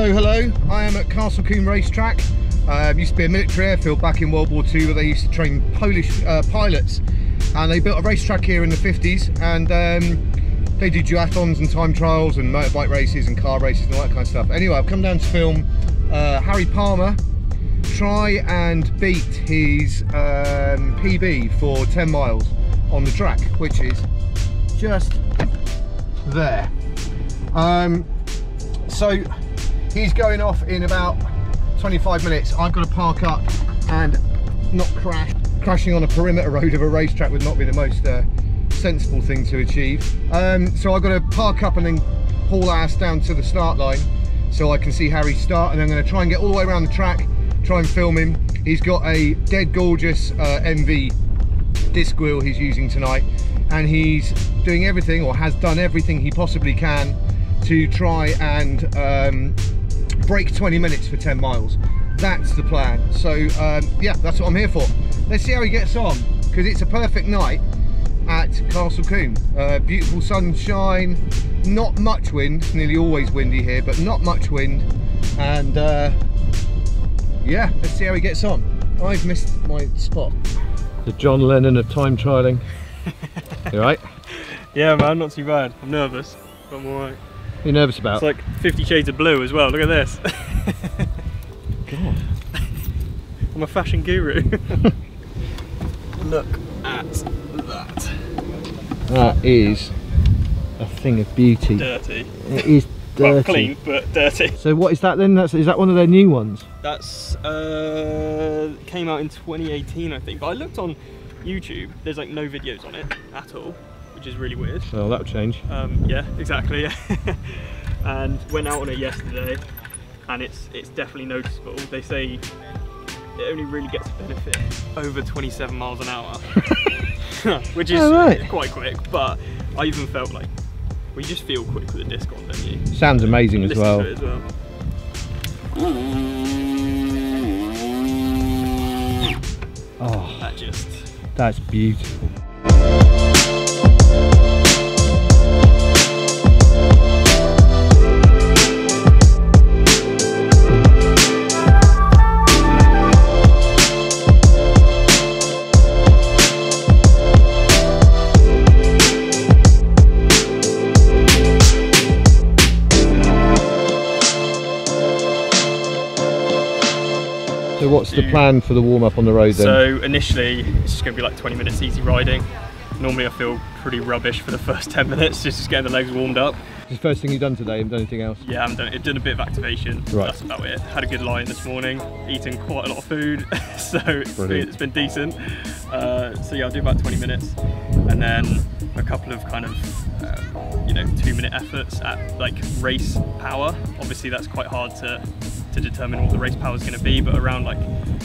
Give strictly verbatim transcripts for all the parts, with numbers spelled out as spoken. Hello, hello. I am at Castle Combe racetrack. Um, used to be a military airfield back in World War Two where they used to train Polish uh, pilots, and they built a racetrack here in the fifties, and um, they do duathlons and time trials and motorbike races and car races and all that kind of stuff. Anyway, I've come down to film uh, Harry Palmer try and beat his um, P B for ten miles on the track, which is just there. Um, so he's going off in about twenty-five minutes. I've got to park up and not crash. Crashing on a perimeter road of a racetrack would not be the most uh, sensible thing to achieve. Um, so I've got to park up and then haul ass down to the start line so I can see Harry start, and I'm going to try and get all the way around the track, try and film him. He's got a dead gorgeous uh, Enve disc wheel he's using tonight, and he's doing everything, or has done everything he possibly can to try and um, break twenty minutes for ten miles. That's the plan. So um, yeah, that's what I'm here for. Let's see how he gets on, because it's a perfect night at Castle Combe. Uh, beautiful sunshine, not much wind. It's nearly always windy here, but not much wind. And uh, yeah, let's see how he gets on. I've missed my spot. The John Lennon of time trialing. You alright? Yeah man, not too bad. I'm nervous, but I'm alright. What are you nervous about? It's like fifty shades of blue as well, look at this. God. I'm a fashion guru. Look at that. That is a thing of beauty. Dirty. It is dirty. Well, clean, but dirty. So what is that then? That's, is that one of their new ones? That's, uh, came out in twenty eighteen I think, but I looked on YouTube, there's like no videos on it at all, which is really weird. Oh, that'll change. Um, yeah, exactly. Yeah. And went out on it yesterday, and it's it's definitely noticeable. They say it only really gets a benefit over twenty-seven miles an hour, which is oh, right. quite quick. But I even felt like, well, you just feel quick with the disc on, don't you? Sounds amazing as well. Listen to it as well. Oh, that just. That's beautiful. So what's the plan for the warm-up on the road then? So initially it's just going to be like twenty minutes easy riding. Normally I feel pretty rubbish for the first ten minutes, just, just getting the legs warmed up. Is the first thing you've done today? Have you done anything else? Yeah, I've done, done a bit of activation. Right. That's about it. Had a good lie-in this morning, eaten quite a lot of food, so it's been, it's been decent. Uh, so yeah, I'll do about twenty minutes, and then a couple of kind of, um, you know, two minute efforts at like race power. Obviously that's quite hard to to determine what the race power is going to be, but around like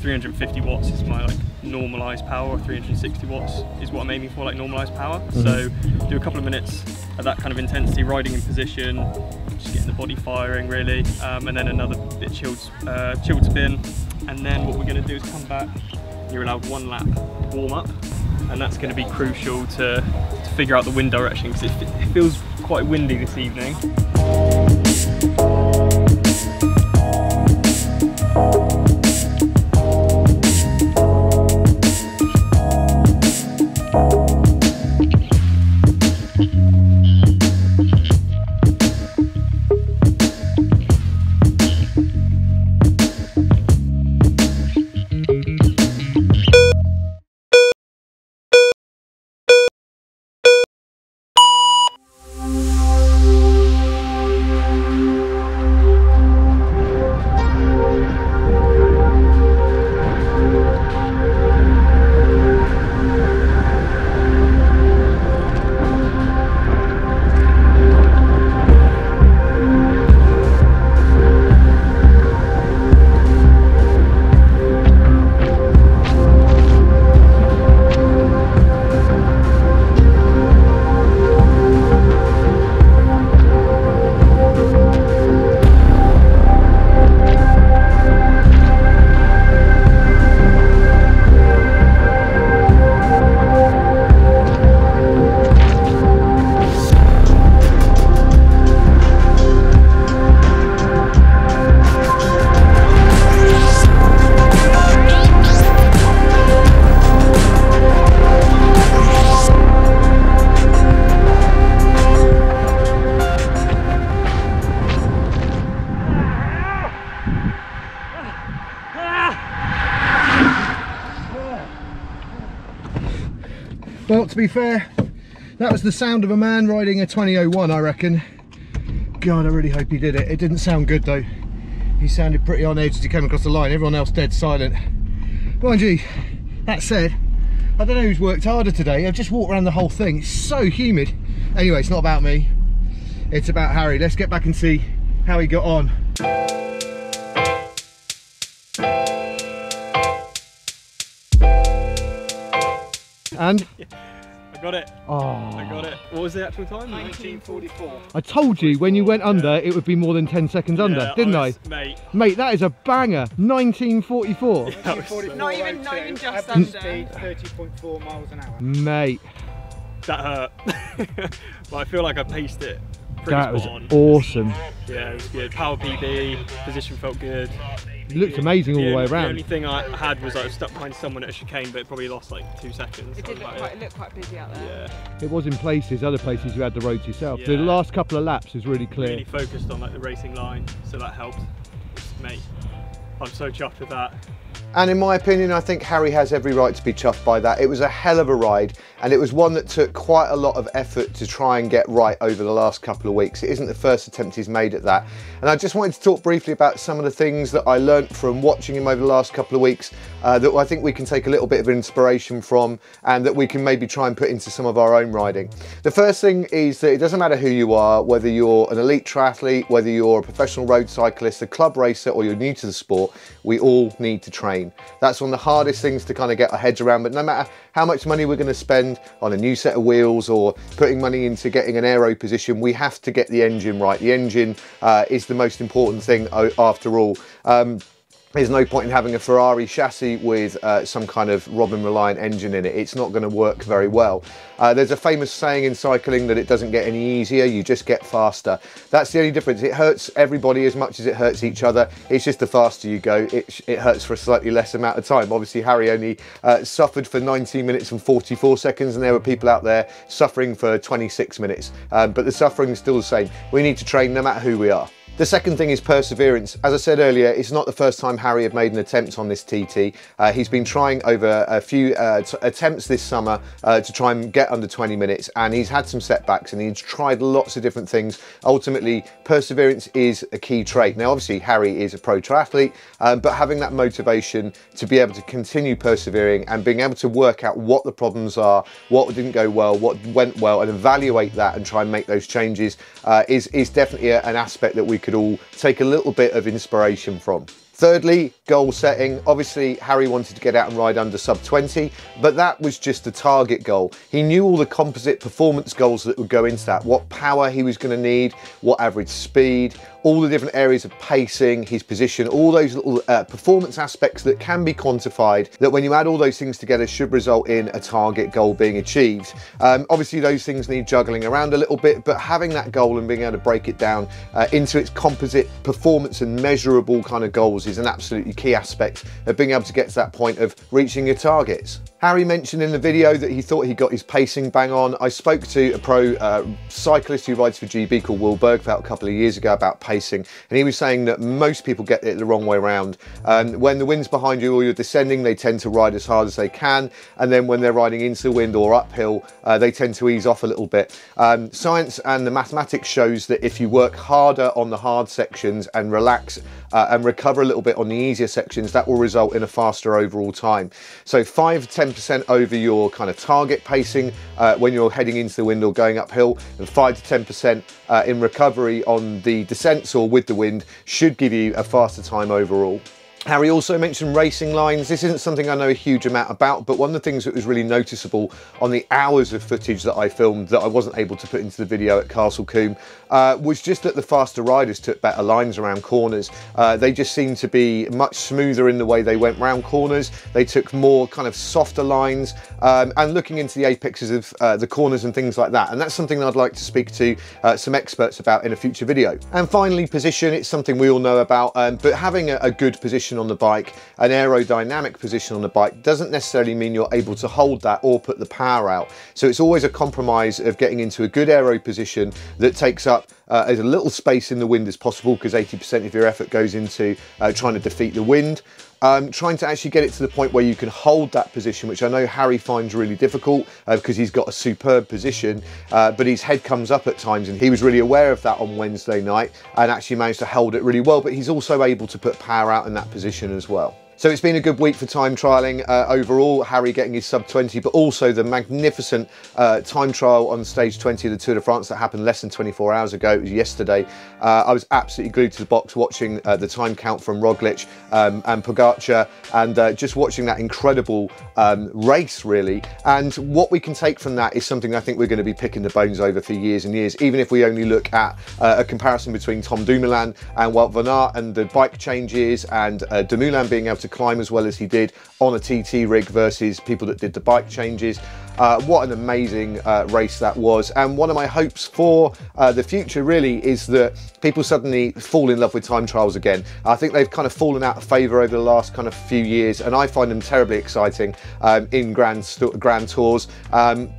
three hundred fifty watts is my like normalized power, or three hundred sixty watts is what I'm aiming for, like normalized power. Mm-hmm. So do a couple of minutes of that kind of intensity, riding in position, just getting the body firing really, um, and then another bit chilled, uh, chilled spin, and then what we're going to do is come back. You're allowed one lap warm up, and that's going to be crucial to, to figure out the wind direction, because it, it feels quite windy this evening. be fair, that was the sound of a man riding a twenty oh one, I reckon. God, I really hope he did it. It didn't sound good though. He sounded pretty on edge as he came across the line. Everyone else dead silent. Mind you, that said, I don't know who's worked harder today. I've just walked around the whole thing. It's so humid. Anyway, it's not about me. It's about Harry. Let's get back and see how he got on. And? Yeah, I got it. Oh. I got it. What was the actual time? nineteen forty-four. I told you when you went under, yeah, it would be more than ten seconds, yeah, under, didn't I? Was, I? Mate. Mate, that is a banger. nineteen forty-four. nineteen forty-four. Not even, not even just under. thirty point four miles an hour. Mate. That hurt. But I feel like I paced it pretty that spot was on. Awesome. Yeah, it was good. Power P B, position felt good. It looked amazing all the, the way around. The only thing I had was I was stuck behind someone at a chicane, but it probably lost like two seconds. It did look quite, it looked quite busy out there. Yeah. It was in places, other places you had the roads yourself. Yeah. The last couple of laps was really clear. Really focused on like the racing line, so that helped. Mate, I'm so chuffed with that. And in my opinion, I think Harry has every right to be chuffed by that. It was a hell of a ride, and it was one that took quite a lot of effort to try and get right over the last couple of weeks. It isn't the first attempt he's made at that. And I just wanted to talk briefly about some of the things that I learnt from watching him over the last couple of weeks uh, that I think we can take a little bit of inspiration from and that we can maybe try and put into some of our own riding. The first thing is that it doesn't matter who you are, whether you're an elite triathlete, whether you're a professional road cyclist, a club racer, or you're new to the sport, we all need to train. That's one of the hardest things to kind of get our heads around, but no matter how much money we're going to spend on a new set of wheels or putting money into getting an aero position, we have to get the engine right. The engine uh, is the most important thing after all. Um, There's no point in having a Ferrari chassis with uh, some kind of Robin Reliant engine in it. It's not going to work very well. Uh, there's a famous saying in cycling that it doesn't get any easier, you just get faster. That's the only difference. It hurts everybody as much as it hurts each other. It's just the faster you go, it, it hurts for a slightly less amount of time. Obviously, Harry only uh, suffered for nineteen minutes and forty-four seconds, and there were people out there suffering for twenty-six minutes. Um, but the suffering is still the same. We need to train no matter who we are. The second thing is perseverance. As I said earlier, it's not the first time Harry have made an attempt on this T T. Uh, he's been trying over a few uh, attempts this summer uh, to try and get under twenty minutes, and he's had some setbacks and he's tried lots of different things. Ultimately, perseverance is a key trait. Now, obviously, Harry is a pro triathlete, um, but having that motivation to be able to continue persevering and being able to work out what the problems are, what didn't go well, what went well, and evaluate that and try and make those changes uh, is, is definitely a, an aspect that we can could all take a little bit of inspiration from. Thirdly, goal setting. Obviously, Harry wanted to get out and ride under sub twenty, but that was just the target goal. He knew all the composite performance goals that would go into that, what power he was going to need, what average speed, all the different areas of pacing, his position, all those little uh, performance aspects that can be quantified, that when you add all those things together should result in a target goal being achieved. Um, obviously, those things need juggling around a little bit, but having that goal and being able to break it down uh, into its composite performance and measurable kind of goals is an absolutely key aspect of being able to get to that point of reaching your targets. Harry mentioned in the video that he thought he got his pacing bang on. I spoke to a pro uh, cyclist who rides for G B called Will Bergfeld a couple of years ago about pacing, and he was saying that most people get it the wrong way around. Um, when the wind's behind you or you're descending, they tend to ride as hard as they can, and then when they're riding into the wind or uphill, uh, they tend to ease off a little bit. Um, science and the mathematics shows that if you work harder on the hard sections and relax uh, and recover a little bit on the easier sections, that will result in a faster overall time. So five to ten percent over your kind of target pacing uh, when you're heading into the wind or going uphill, and five to ten percent uh, in recovery on the descents or with the wind should give you a faster time overall. Harry also mentioned racing lines. This isn't something I know a huge amount about, but one of the things that was really noticeable on the hours of footage that I filmed that I wasn't able to put into the video at Castle Combe uh, was just that the faster riders took better lines around corners. Uh, they just seemed to be much smoother in the way they went round corners. They took more kind of softer lines um, and looking into the apexes of uh, the corners and things like that. And that's something that I'd like to speak to uh, some experts about in a future video. And finally, position. It's something we all know about, um, but having a, a good position on the bike, an aerodynamic position on the bike, doesn't necessarily mean you're able to hold that or put the power out. So it's always a compromise of getting into a good aero position that takes up Uh, as little space in the wind as possible, because eighty percent of your effort goes into uh, trying to defeat the wind, Um, trying to actually get it to the point where you can hold that position, which I know Harry finds really difficult uh, because he's got a superb position, uh, but his head comes up at times, and he was really aware of that on Wednesday night and actually managed to hold it really well, but he's also able to put power out in that position as well. So it's been a good week for time trialing uh, overall, Harry getting his sub twenty, but also the magnificent uh, time trial on stage twenty of the Tour de France that happened less than twenty-four hours ago. It was yesterday. Uh, I was absolutely glued to the box watching uh, the time count from Roglic um, and Pogacar, and uh, just watching that incredible um, race, really. And what we can take from that is something I think we're going to be picking the bones over for years and years, even if we only look at uh, a comparison between Tom Dumoulin and Wout van Aert and the bike changes, and uh, Dumoulin being able to climb as well as he did on a T T rig versus people that did the bike changes. Uh, what an amazing uh, race that was. And one of my hopes for uh, the future really is that people suddenly fall in love with time trials again. I think they've kind of fallen out of favor over the last kind of few years, and I find them terribly exciting um, in grand, grand tours. Um,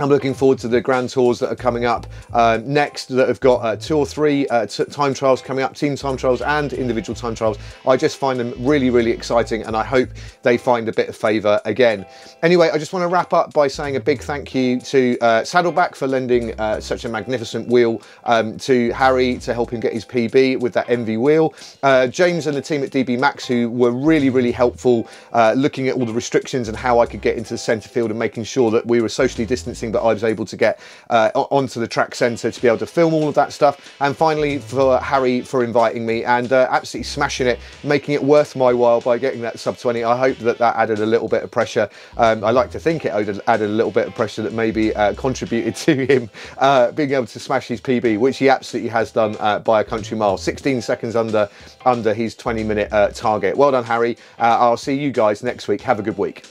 I'm looking forward to the Grand Tours that are coming up uh, next, that have got uh, two or three uh, t time trials coming up, team time trials and individual time trials. I just find them really, really exciting, and I hope they find a bit of favour again. Anyway, I just want to wrap up by saying a big thank you to uh, Saddleback for lending uh, such a magnificent wheel um, to Harry to help him get his P B with that Enve wheel. Uh, James and the team at D B Max, who were really, really helpful uh, looking at all the restrictions and how I could get into the centre field and making sure that we were socially distancing, that I was able to get uh, onto the track centre to be able to film all of that stuff. And finally, for Harry for inviting me and uh, absolutely smashing it, making it worth my while by getting that sub twenty. I hope that that added a little bit of pressure. Um, I like to think it added a little bit of pressure that maybe uh, contributed to him uh, being able to smash his P B, which he absolutely has done uh, by a country mile, sixteen seconds under, under his twenty minute uh, target. Well done, Harry. Uh, I'll see you guys next week. Have a good week.